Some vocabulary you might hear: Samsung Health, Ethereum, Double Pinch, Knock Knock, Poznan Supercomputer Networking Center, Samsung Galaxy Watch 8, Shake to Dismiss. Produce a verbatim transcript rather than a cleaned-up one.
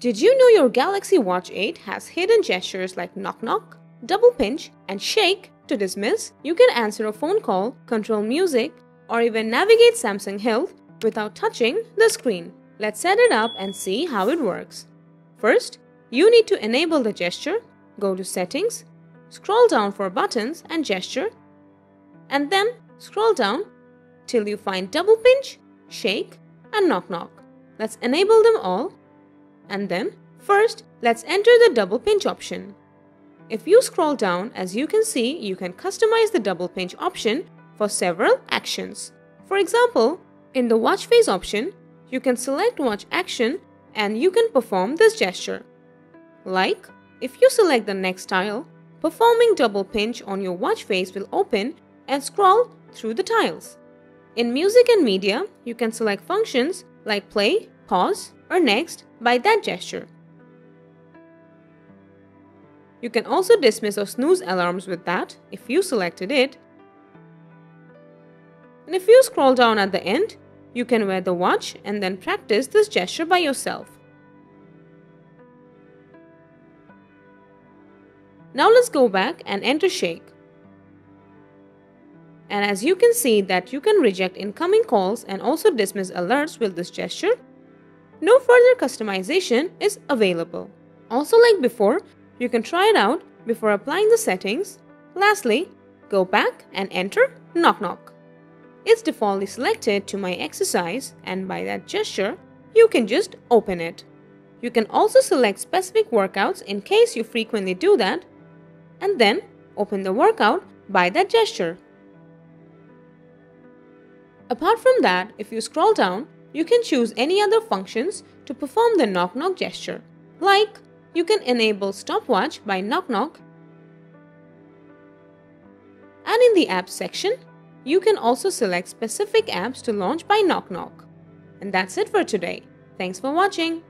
Did you know your Galaxy Watch eight has hidden gestures like Knock Knock, Double Pinch, and Shake to Dismiss? You can answer a phone call, control music, or even navigate Samsung Health without touching the screen. Let's set it up and see how it works. First, you need to enable the gesture. Go to Settings, scroll down for Buttons and Gesture, and then scroll down till you find Double Pinch, Shake, and Knock Knock. Let's enable them all, and then first let's enter the Double Pinch option. If you scroll down, as you can see, you can customize the Double Pinch option for several actions. For example, in the Watch Face option, you can select Watch Action and you can perform this gesture. Like, if you select the next tile, performing Double Pinch on your watch face will open and scroll through the tiles. In Music and Media, you can select functions like Play, Pause, or Next by that gesture. You can also dismiss or snooze alarms with that if you selected it. And if you scroll down at the end, you can wear the watch and then practice this gesture by yourself. Now let's go back and enter Shake. And as you can see that you can reject incoming calls and also dismiss alerts with this gesture. No further customization is available. Also, like before, you can try it out before applying the settings. Lastly, go back and enter Knock Knock. It's defaultly selected to My Exercise, and by that gesture, you can just open it. You can also select specific workouts in case you frequently do that, and then open the workout by that gesture. Apart from that, if you scroll down, you can choose any other functions to perform the Knock Knock gesture. Like, you can enable Stopwatch by Knock Knock, and in the Apps section, you can also select specific apps to launch by Knock Knock. And that's it for today. Thanks for watching.